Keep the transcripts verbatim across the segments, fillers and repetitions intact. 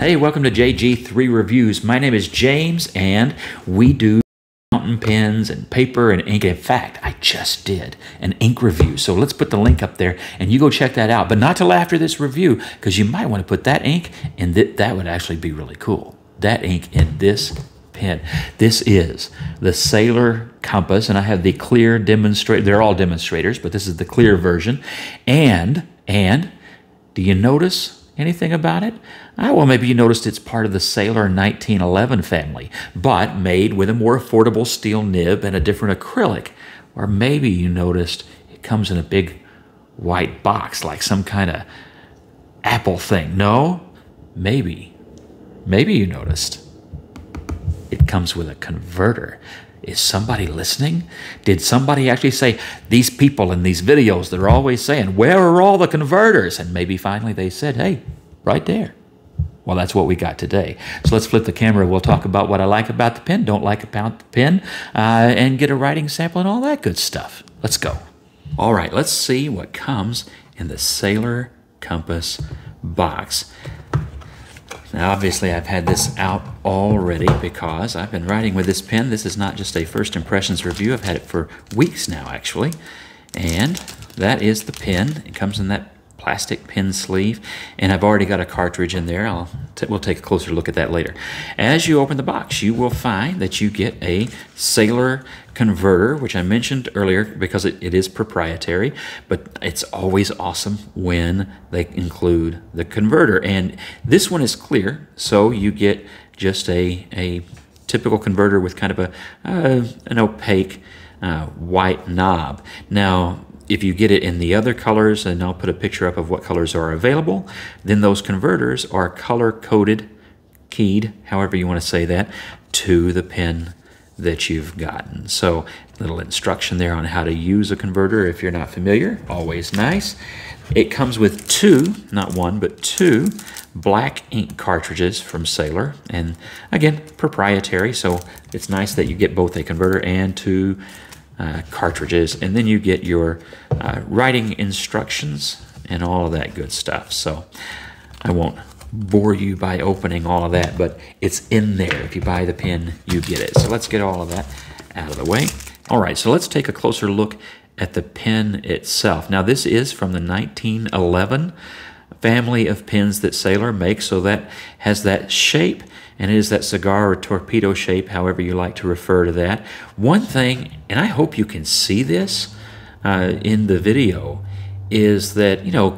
Hey, welcome to J G three Reviews. My name is James, and we do fountain pens and paper and ink. In fact, I just did an ink review, so let's put the link up there, and you go check that out. But not till after this review, because you might want to put that ink, and th that would actually be really cool. That ink in this pen. This is the Sailor Compass, and I have the clear demonstrator. They're all demonstrators, but this is the clear version. And, and, do you notice anything about it? Ah, well, maybe you noticed it's part of the Sailor nineteen eleven family, but made with a more affordable steel nib and a different acrylic. Or maybe you noticed it comes in a big white box, like some kind of Apple thing. No? Maybe. Maybe you noticed it comes with a converter. Is somebody listening? Did somebody actually say, these people in these videos, they're always saying, where are all the converters? And maybe finally they said, hey, right there. Well, that's what we got today. So let's flip the camera. We'll talk about what I like about the pen, don't like about the pen, uh, and get a writing sample and all that good stuff. Let's go. All right, let's see what comes in the Sailor Compass box. Now, obviously, I've had this out already because I've been writing with this pen. This is not just a first impressions review. I've had it for weeks now, actually. And that is the pen. It comes in that plastic pen sleeve. And I've already got a cartridge in there. I'll t we'll take a closer look at that later. As you open the box, you will find that you get a Sailor converter, which I mentioned earlier because it, it is proprietary, but it's always awesome when they include the converter. And this one is clear, so you get just a, a typical converter with kind of a uh, an opaque uh, white knob. Now, if you get it in the other colors, and I'll put a picture up of what colors are available, then those converters are color-coded, keyed, however you want to say that, to the pen that you've gotten. So, little instruction there on how to use a converter if you're not familiar. Always nice. It comes with two, not one, but two black ink cartridges from Sailor. And again, proprietary, so it's nice that you get both a converter and two Uh, cartridges, and then you get your uh, writing instructions and all of that good stuff. So I won't bore you by opening all of that, but it's in there. If you buy the pen, you get it. So let's get all of that out of the way. All right, so let's take a closer look at the pen itself. Now, this is from the nineteen eleven family of pens that Sailor makes, so that has that shape, and it is that cigar or torpedo shape, however you like to refer to that. One thing, and I hope you can see this uh, in the video, is that, you know,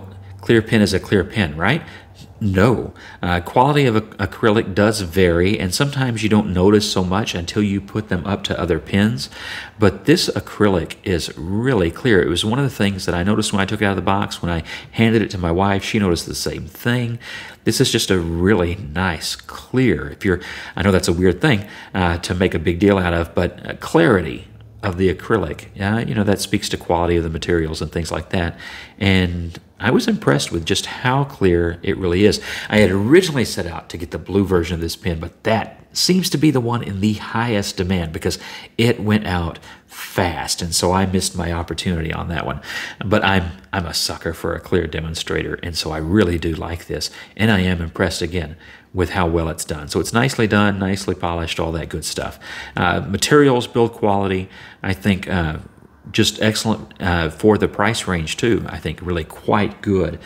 clear pen is a clear pen, right? No. Uh, quality of acrylic does vary, and sometimes you don't notice so much until you put them up to other pens. But this acrylic is really clear. It was one of the things that I noticed when I took it out of the box. When I handed it to my wife, she noticed the same thing. This is just a really nice clear. If you're, I know that's a weird thing uh, to make a big deal out of, but uh, clarity of the acrylic, uh, you know, that speaks to quality of the materials and things like that. And I was impressed with just how clear it really is. I had originally set out to get the blue version of this pen, but that seems to be the one in the highest demand because it went out fast, and so I missed my opportunity on that one. But I'm I'm a sucker for a clear demonstrator, and so I really do like this, and I am impressed again with how well it's done. So it's nicely done, nicely polished, all that good stuff. Uh, materials, build quality, I think, uh, just excellent uh, for the price range too. I think really quite good,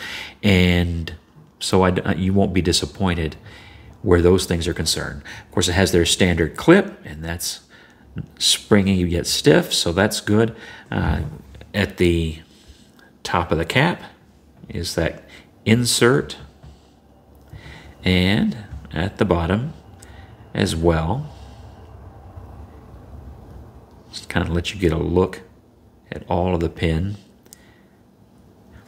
and so I, you won't be disappointed where those things are concerned. Of course, it has their standard clip, and that's springy yet stiff, so that's good. Uh, at the top of the cap is that insert, and at the bottom as well. Just kind of let you get a look at all of the pen.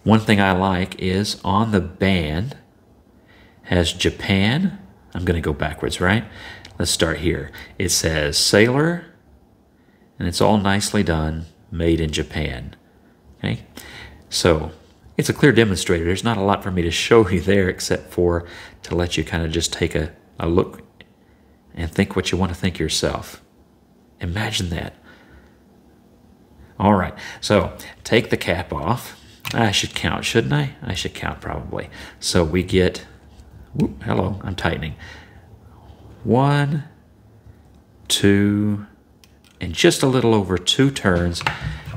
One thing I like is on the band has Japan. I'm going to go backwards, right? Let's start here. It says Sailor, and it's all nicely done, made in Japan. Okay, so it's a clear demonstrator. There's not a lot for me to show you there except for to let you kind of just take a, a look and think what you want to think yourself. Imagine that. All right, so take the cap off. I should count, shouldn't I? I should count probably. So we get Whoop, hello, I'm tightening. One, two, and just a little over two turns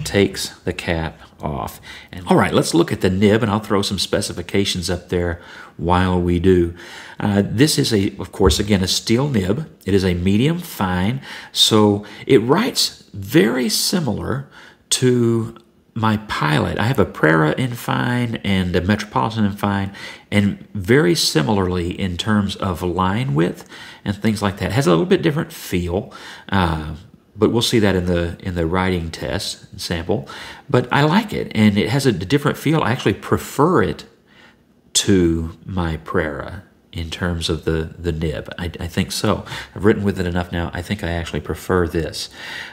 takes the cap off. And all right, let's look at the nib, and I'll throw some specifications up there while we do. Uh, this is, a, of course, again, a steel nib. It is a medium fine, so it writes very similar to my Pilot. I have a Prera in fine and a Metropolitan in fine, and very similarly in terms of line width and things like that. It has a little bit different feel, uh, but we'll see that in the in the writing test sample. But I like it, and it has a different feel. I actually prefer it to my Prera in terms of the, the nib. I, I think so. I've written with it enough now. I think I actually prefer this.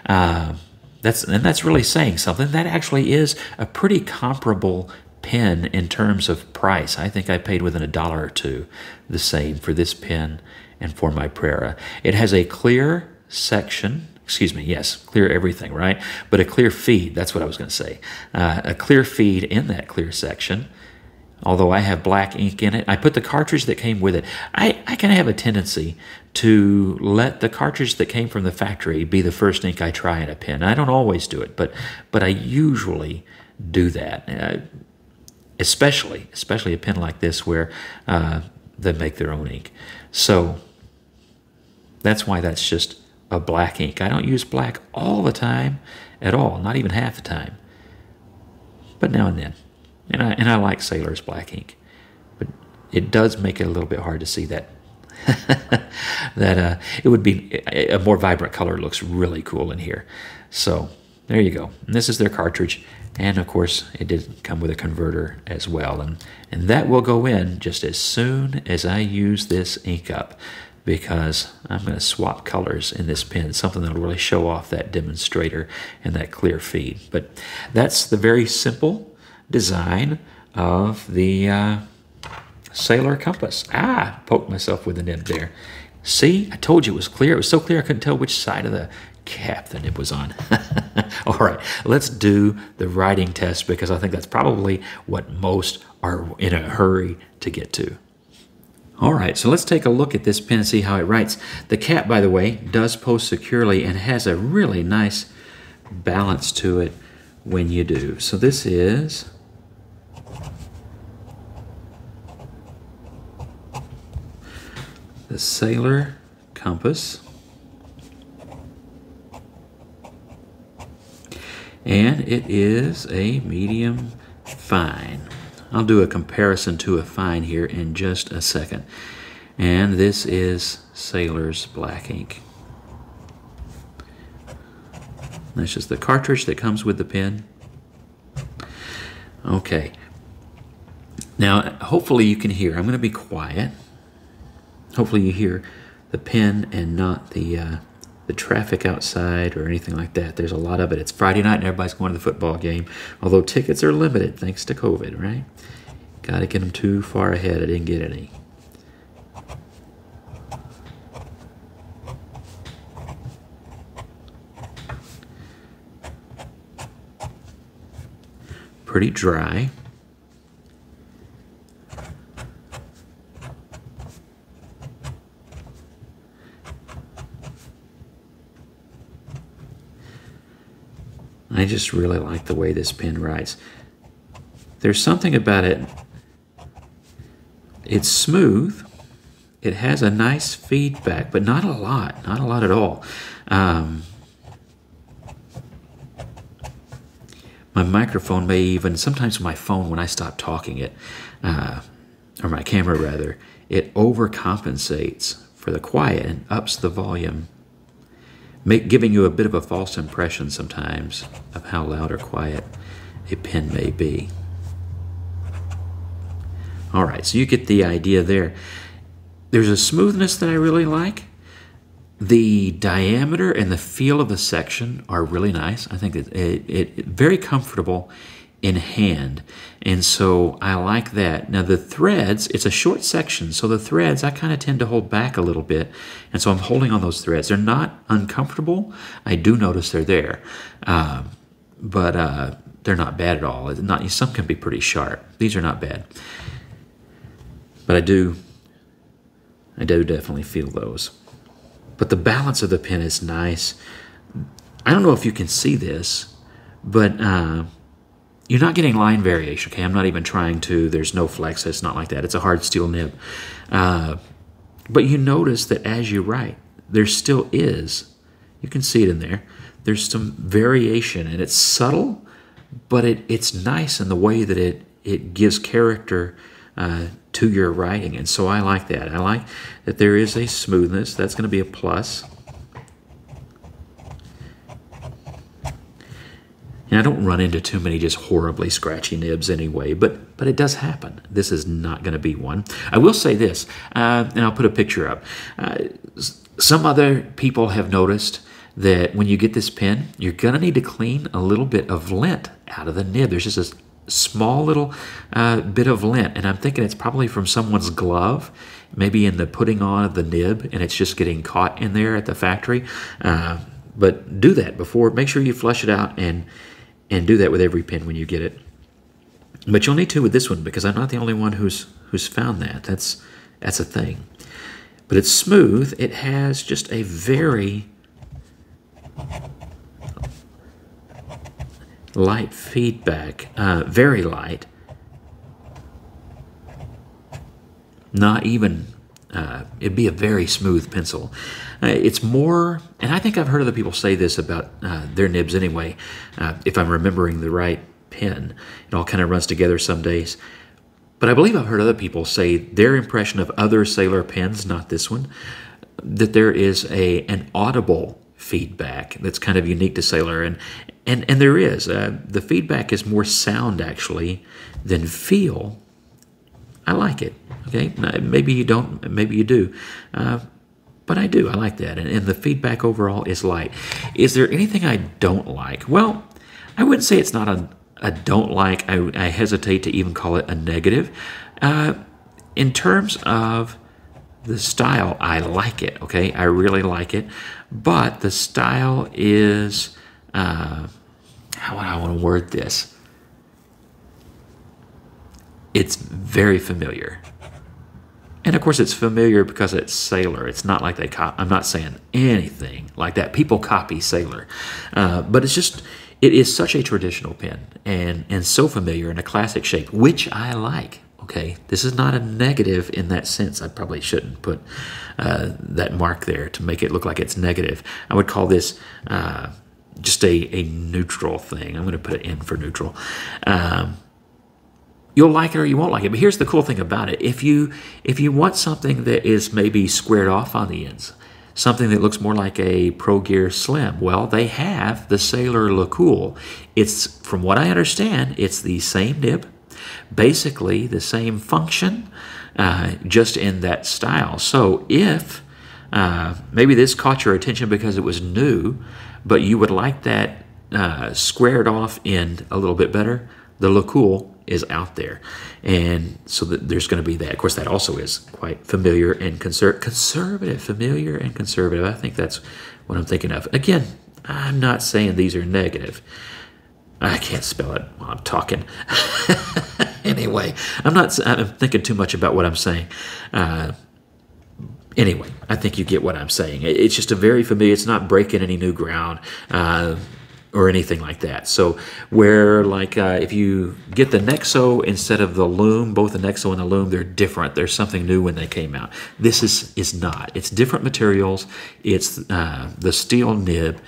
Uh, That's, and that's really saying something. That actually is a pretty comparable pen in terms of price. I think I paid within a dollar or two the same for this pen and for my Prera. It has a clear section, excuse me, yes, clear everything, right? But a clear feed, that's what I was going to say. Uh, a clear feed in that clear section, although I have black ink in it. I put the cartridge that came with it. I, I kind of have a tendency to let the cartridge that came from the factory be the first ink I try in a pen. I don't always do it, but but I usually do that, uh, especially, especially a pen like this where uh, they make their own ink. So that's why that's just a black ink. I don't use black all the time at all, not even half the time, but now and then. And I, and I like Sailor's black ink, but it does make it a little bit hard to see that. that uh, it would be a more vibrant color. Looks really cool in here. So there you go. And this is their cartridge, and of course it did come with a converter as well. And and that will go in just as soon as I use this ink up, because I'm going to swap colors in this pen, something that'll really show off that demonstrator and that clear feed. But that's the very simple design of the uh, Sailor Compass. Ah, poked myself with the nib there. See, I told you it was clear. It was so clear I couldn't tell which side of the cap the nib was on. All right, let's do the writing test, because I think that's probably what most are in a hurry to get to. All right, so let's take a look at this pen and see how it writes. The cap, by the way, does post securely and has a really nice balance to it when you do. So this is the Sailor Compass, and it is a medium fine. I'll do a comparison to a fine here in just a second. And this is Sailor's black ink. That's just the cartridge that comes with the pen. Okay. Now, hopefully you can hear. I'm going to be quiet. Hopefully you hear the pen and not the uh, the traffic outside or anything like that. There's a lot of it. It's Friday night and everybody's going to the football game, although tickets are limited thanks to COVID, right? Got to get them too far ahead. I didn't get any. Pretty dry. I just really like the way this pen writes. There's something about it. It's smooth. It has a nice feedback, but not a lot, not a lot at all. Um, my microphone may even, sometimes my phone, when I stop talking it, uh, or my camera rather, it overcompensates for the quiet and ups the volume, Make, giving you a bit of a false impression sometimes of how loud or quiet a pen may be. All right, so you get the idea there. There's a smoothness that I really like. The diameter and the feel of the section are really nice. I think it, it, it very comfortable in hand, and so I like that. Now the threads, it's a short section, so the threads I kind of tend to hold back a little bit, and so I'm holding on those threads. They're not uncomfortable. I do notice they're there, um, but uh, they're not bad at all. Not some can be pretty sharp. These are not bad, but I do I do definitely feel those. But the balance of the pen is nice. I don't know if you can see this, but uh, you're not getting line variation, okay? I'm not even trying to. There's no flex. It's not like that. It's a hard steel nib. Uh, but you notice that as you write, there still is. You can see it in there. There's some variation, and it's subtle, but it, it's nice in the way that it, it gives character uh, to your writing, and so I like that. I like that there is a smoothness. That's going to be a plus. And I don't run into too many just horribly scratchy nibs anyway, but but it does happen. This is not going to be one. I will say this, uh, and I'll put a picture up. Uh, some other people have noticed that when you get this pen, you're going to need to clean a little bit of lint out of the nib. There's just a small little uh, bit of lint, and I'm thinking it's probably from someone's glove, maybe in the putting on of the nib, and it's just getting caught in there at the factory. Uh, but do that before. Make sure you flush it out and and do that with every pen when you get it. But you'll need to with this one, because I'm not the only one who's who's found that. That's that's a thing. But it's smooth. It has just a very light feedback, uh, very light. Not even, uh, it'd be a very smooth pencil. Uh, it's more, and I think I've heard other people say this about uh, their nibs anyway, uh, if I'm remembering the right pen. It all kind of runs together some days. But I believe I've heard other people say their impression of other Sailor pens, not this one, that there is a an audible feedback that's kind of unique to Sailor, and and and there is. Uh, the feedback is more sound actually than feel. I like it. Okay, maybe you don't, maybe you do, uh, but I do. I like that, and, and the feedback overall is light. Is there anything I don't like? Well, I wouldn't say it's not a. I don't like, I, I hesitate to even call it a negative. Uh, in terms of the style, I like it, okay? I really like it, but the style is, uh, how would I want to word this? It's very familiar. And of course it's familiar because it's Sailor. It's not like they copy, I'm not saying anything like that. People copy Sailor, uh, but it's just, it is such a traditional pen and, and so familiar in a classic shape, which I like, okay? This is not a negative in that sense. I probably shouldn't put uh, that mark there to make it look like it's negative. I would call this uh, just a, a neutral thing. I'm gonna put it in for neutral. Um, you'll like it or you won't like it, but here's the cool thing about it. If you, if you want something that is maybe squared off on the ends, something that looks more like a Pro Gear Slim. Well, they have the Sailor Lecoule. It's, from what I understand, it's the same nib, basically the same function, uh, just in that style. So if uh, maybe this caught your attention because it was new, but you would like that uh, squared off end a little bit better, the Lecoule is out there. And so that there's going to be that. Of course, that also is quite familiar and conser conservative, familiar and conservative. I think that's what I'm thinking of. Again, I'm not saying these are negative. I can't spell it while I'm talking. Anyway, I'm not I'm thinking too much about what I'm saying. Uh, anyway, I think you get what I'm saying. It's just a very familiar, it's not breaking any new ground. Uh, or anything like that. So where like uh, if you get the Hexo instead of the Loom, both the Hexo and the Loom, they're different. There's something new when they came out. This is, is not. It's different materials. It's uh, the steel nib.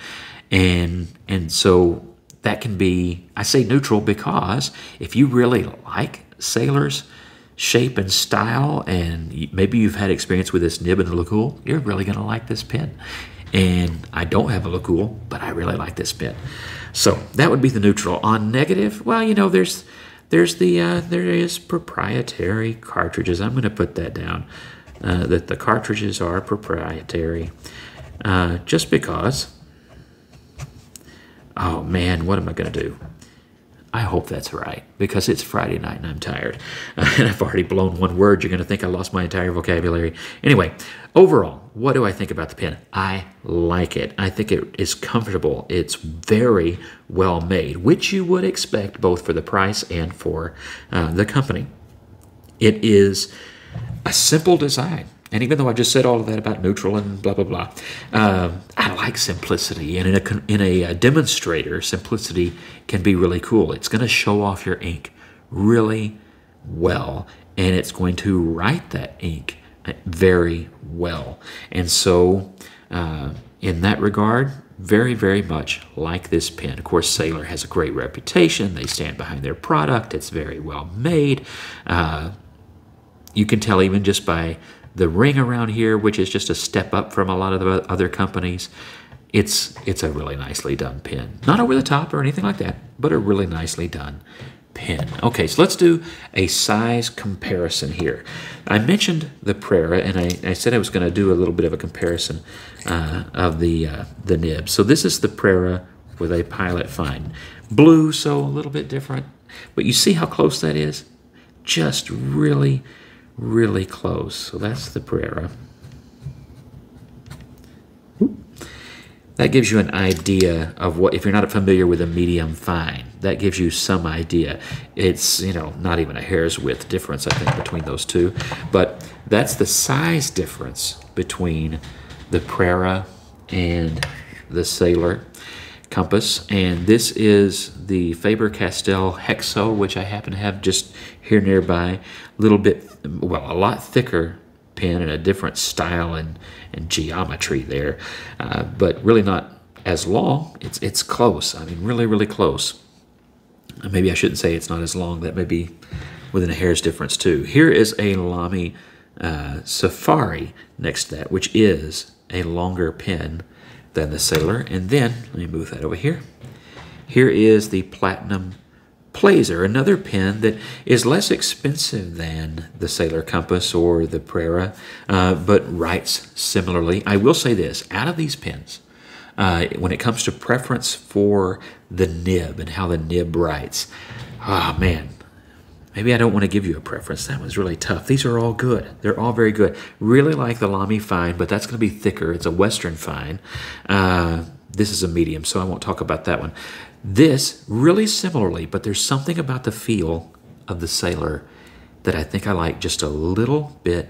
And, and so that can be, I say neutral because if you really like Sailor's shape and style, and maybe you've had experience with this nib and the Lecoule, you're really gonna like this pen. And I don't have a Lecoule, but I really like this pen. So that would be the neutral. On negative, well, you know, there's there's the uh, there is proprietary cartridges. I'm going to put that down, uh, that the cartridges are proprietary, uh, just because. Oh man, what am I going to do? I hope that's right, because it's Friday night and I'm tired. Uh, and I've already blown one word. You're going to think I lost my entire vocabulary. Anyway, overall, what do I think about the pen? I like it. I think it is comfortable. It's very well made, which you would expect both for the price and for uh, the company. It is a simple design. And even though I just said all of that about neutral and blah, blah, blah, um, I like simplicity. And in a, in a demonstrator, simplicity can be really cool. It's going to show off your ink really well, and it's going to write that ink very well. And so uh, in that regard, very, very much like this pen. Of course, Sailor has a great reputation. They stand behind their product. It's very well made. Uh, you can tell even just by the ring around here, which is just a step up from a lot of the other companies. It's, it's a really nicely done pen. Not over the top or anything like that, but a really nicely done pen. Okay, so let's do a size comparison here. I mentioned the Prera, and I, I said I was going to do a little bit of a comparison uh, of the, uh, the nib. So this is the Prera with a Pilot Fine. Blue, so a little bit different. But you see how close that is? Just really, really close. So that's the Prera. That gives you an idea of what, if you're not familiar with a medium fine, that gives you some idea. It's, you know, not even a hair's width difference, I think, between those two. But that's the size difference between the Prera and the Sailor Compass. And this is the Faber-Castell Hexo, which I happen to have just here nearby. A little bit, well, a lot thicker pen and a different style and, and geometry there, uh, but really not as long. It's it's close. I mean, really, really close. Maybe I shouldn't say it's not as long. That may be within a hair's difference too. Here is a Lamy uh, Safari next to that, which is a longer pen than the Sailor. And then, let me move that over here. Here is the Platinum Plaisir, another pen that is less expensive than the Sailor Compass or the Prera, uh, but writes similarly. I will say this, out of these pens, uh, when it comes to preference for the nib and how the nib writes, ah, oh, man, maybe I don't want to give you a preference. That one's really tough. These are all good. They're all very good. Really like the Lamy Fine, but that's going to be thicker. It's a Western Fine. Uh, this is a medium, so I won't talk about that one. This, really similarly, but there's something about the feel of the Sailor that I think I like just a little bit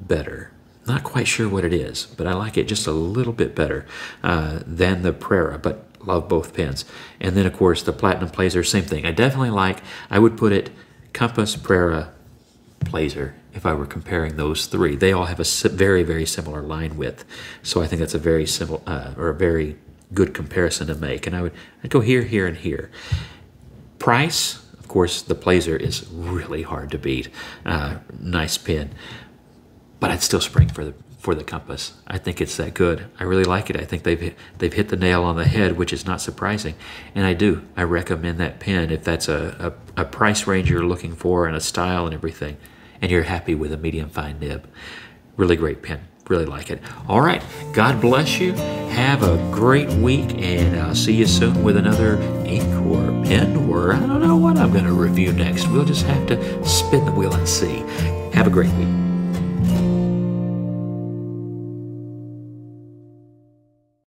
better. Not quite sure what it is, but I like it just a little bit better uh, than the Prera, but love both pens. And then, of course, the Platinum Plaisir, same thing. I definitely like, I would put it Compass, Prera, Plaisir, if I were comparing those three. They all have a very, very similar line width, so I think that's a very similar, uh, or a very good comparison to make, and I would I'd go here, here, and here. Price, of course, the Plaisir is really hard to beat. Uh, nice pen, but I'd still spring for the for the Compass. I think it's that good. I really like it. I think they've hit, they've hit the nail on the head, which is not surprising. And I do I recommend that pen if that's a a, a price range you're looking for and a style and everything, and you're happy with a medium fine nib. Really great pen. Really like it. All right. God bless you. Have a great week, and I'll see you soon with another ink or pen, or I don't know what I'm going to review next. We'll just have to spin the wheel and see. Have a great week.